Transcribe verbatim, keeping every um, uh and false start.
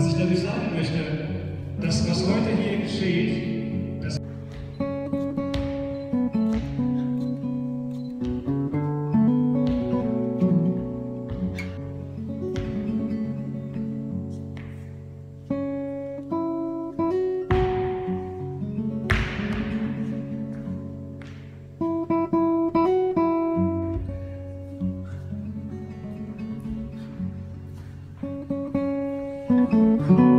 Was ich dadurch sagen möchte, dass was heute hier geschieht, mm-hmm.